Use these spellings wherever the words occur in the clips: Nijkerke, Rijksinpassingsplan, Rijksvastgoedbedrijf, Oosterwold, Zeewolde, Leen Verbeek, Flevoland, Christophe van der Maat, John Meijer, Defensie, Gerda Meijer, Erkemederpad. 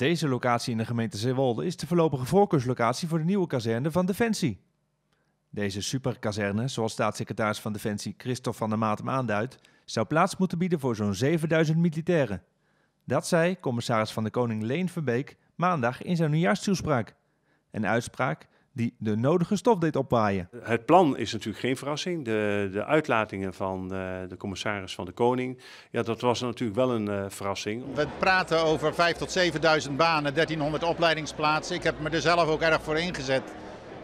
Deze locatie in de gemeente Zeewolde is de voorlopige voorkeurslocatie voor de nieuwe kazerne van Defensie. Deze superkazerne, zoals staatssecretaris van Defensie Christophe van der Maat hem aanduidt, zou plaats moeten bieden voor zo'n 7000 militairen. Dat zei commissaris van de Koning Leen Verbeek maandag in zijn nieuwjaarstoespraak. Een uitspraak die de nodige stof deed opwaaien. Het plan is natuurlijk geen verrassing. De uitlatingen van de commissaris van de Koning, ja, dat was natuurlijk wel een verrassing. We praten over 5.000 tot 7.000 banen, 1300 opleidingsplaatsen. Ik heb me er zelf ook erg voor ingezet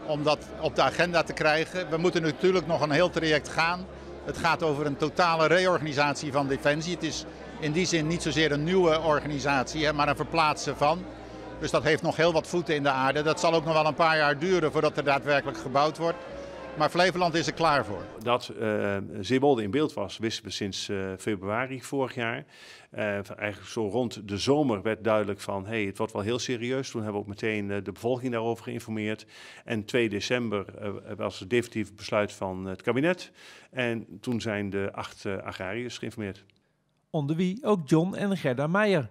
om dat op de agenda te krijgen. We moeten natuurlijk nog een heel traject gaan. Het gaat over een totale reorganisatie van Defensie. Het is in die zin niet zozeer een nieuwe organisatie, maar een verplaatsen van. Dus dat heeft nog heel wat voeten in de aarde. Dat zal ook nog wel een paar jaar duren voordat er daadwerkelijk gebouwd wordt. Maar Flevoland is er klaar voor. Dat Zeewolde in beeld was, wisten we sinds februari vorig jaar. Eigenlijk zo rond de zomer werd duidelijk van, hey, het wordt wel heel serieus. Toen hebben we ook meteen de bevolking daarover geïnformeerd. En 2 december was het definitief besluit van het kabinet. En toen zijn de 8 agrariërs geïnformeerd. Onder wie ook John en Gerda Meijer.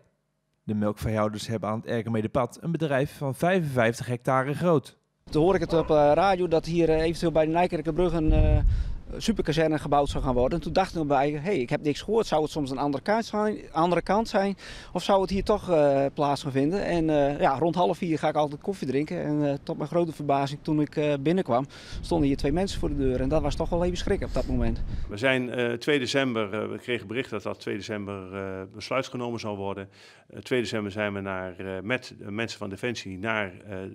De melkveehouders hebben aan het Erkemederpad een bedrijf van 55 hectare groot. Toen hoor ik het op radio dat hier eventueel bij de Nijkerke een superkazerne gebouwd zou gaan worden. En toen dachten we bij, hey, ik heb niks gehoord. Zou het soms een andere kant zijn? Of zou het hier toch plaats gaan vinden? En ja, rond 15:30 ga ik altijd koffie drinken. En tot mijn grote verbazing, toen ik binnenkwam, stonden hier 2 mensen voor de deur. En dat was toch wel even schrikken op dat moment. We zijn 2 december, we kregen bericht dat 2 december besluit genomen zou worden. 2 december zijn we met mensen van Defensie naar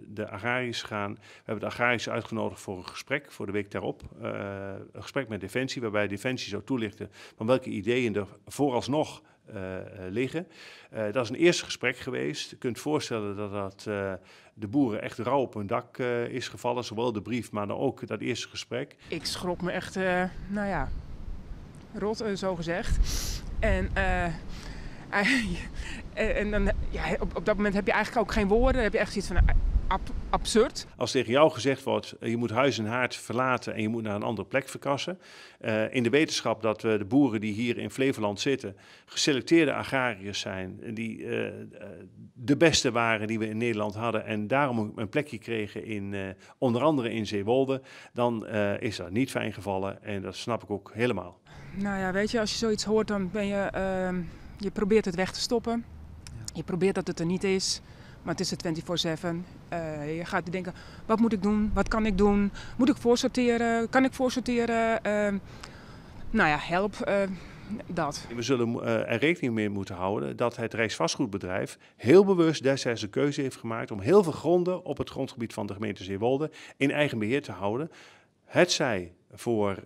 de agrariërs gegaan. We hebben de agrariërs uitgenodigd voor een gesprek voor de week daarop. Een gesprek met Defensie, waarbij Defensie zou toelichten van welke ideeën er vooralsnog liggen. Dat is een eerste gesprek geweest. Je kunt voorstellen dat de boeren echt rauw op hun dak is gevallen. Zowel de brief, maar dan ook dat eerste gesprek. Ik schrok me echt, nou ja, rot zo gezegd. En, en dan, ja, op dat moment heb je eigenlijk ook geen woorden. Dan heb je echt iets van... absurd. Als tegen jou gezegd wordt, je moet huis en haard verlaten en je moet naar een andere plek verkassen. In de wetenschap dat de boeren die hier in Flevoland zitten, geselecteerde agrariërs zijn. Die de beste waren die we in Nederland hadden en daarom een plekje kregen in, onder andere in Zeewolde. Dan is dat niet fijn gevallen en dat snap ik ook helemaal. Nou ja, weet je, als je zoiets hoort dan ben je, je probeert het weg te stoppen. Je probeert dat het er niet is. Maar het is het 24/7. Je gaat denken, wat moet ik doen? Wat kan ik doen? Moet ik voorsorteren? Kan ik voorsorteren? Nou ja, help. Dat. We zullen er rekening mee moeten houden dat het Rijksvastgoedbedrijf heel bewust destijds de keuze heeft gemaakt om heel veel gronden op het grondgebied van de gemeente Zeewolde in eigen beheer te houden. Hetzij voor,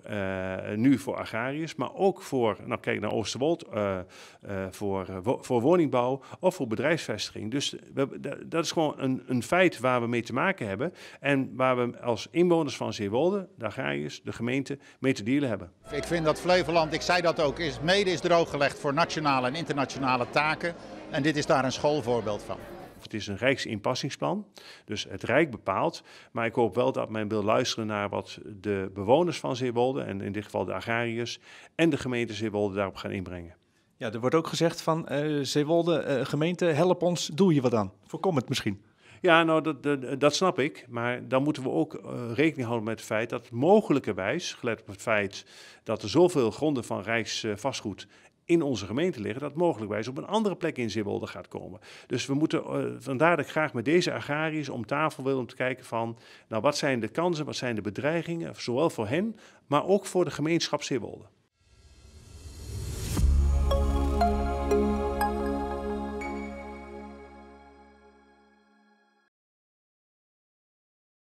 nu voor agrariërs, maar ook voor, nou kijk naar Oosterwold, voor woningbouw of voor bedrijfsvestiging. Dus dat is gewoon een feit waar we mee te maken hebben en waar we als inwoners van Zeewolde, de agrariërs, de gemeente, mee te dealen hebben. Ik vind dat Flevoland, ik zei dat ook, mede is drooggelegd voor nationale en internationale taken en dit is daar een schoolvoorbeeld van. Het is een Rijksinpassingsplan, dus het Rijk bepaalt. Maar ik hoop wel dat men wil luisteren naar wat de bewoners van Zeewolde, en in dit geval de agrariërs, en de gemeente Zeewolde daarop gaan inbrengen. Ja, er wordt ook gezegd van Zeewolde, gemeente, help ons, doe je wat aan. Voorkom het misschien. Ja, nou, dat snap ik. Maar dan moeten we ook rekening houden met het feit dat mogelijkerwijs, gelet op het feit dat er zoveel gronden van Rijksvastgoed in onze gemeente liggen, dat mogelijkwijs op een andere plek in Zeewolde gaat komen. Dus we moeten, vandaar dat ik graag met deze agrariërs om tafel wil om te kijken van, nou wat zijn de kansen, wat zijn de bedreigingen, zowel voor hen, maar ook voor de gemeenschap Zeewolde.